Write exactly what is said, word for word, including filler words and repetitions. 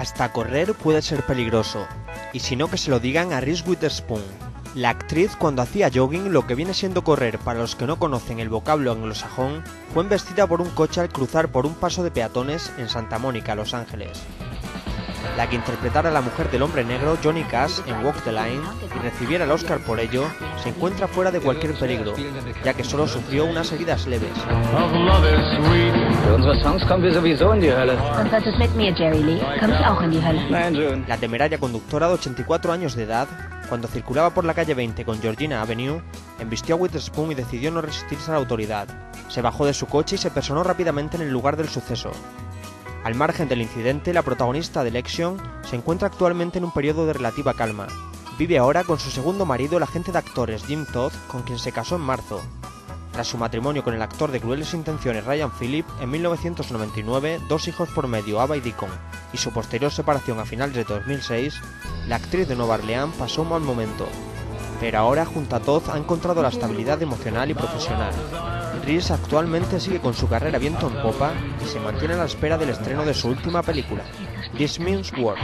Hasta correr puede ser peligroso, y si no que se lo digan a Reese Witherspoon. La actriz, cuando hacía jogging, lo que viene siendo correr para los que no conocen el vocablo anglosajón, fue embestida por un coche al cruzar por un paso de peatones en Santa Mónica, Los Ángeles. La que interpretara a la mujer del hombre negro, Johnny Cash, en Walk the Line, y recibiera el Oscar por ello, se encuentra fuera de cualquier peligro, ya que solo sufrió unas heridas leves. La temeraria conductora de ochenta y cuatro años de edad, cuando circulaba por la calle veinte con Georgina Avenue, embistió a Witherspoon y decidió no resistirse a la autoridad. Se bajó de su coche y se personó rápidamente en el lugar del suceso. Al margen del incidente, la protagonista de Election se encuentra actualmente en un periodo de relativa calma. Vive ahora con su segundo marido, el agente de actores Jim Toth, con quien se casó en marzo. Tras su matrimonio con el actor de Crueles Intenciones Ryan Phillip, en mil novecientos noventa y nueve, dos hijos por medio, Ava y Deacon, y su posterior separación a finales de dos mil seis, la actriz de Nueva Orleans pasó un mal momento. Pero ahora, junto a Toth, ha encontrado la estabilidad emocional y profesional. Reese actualmente sigue con su carrera viento en popa y se mantiene a la espera del estreno de su última película, This Means War.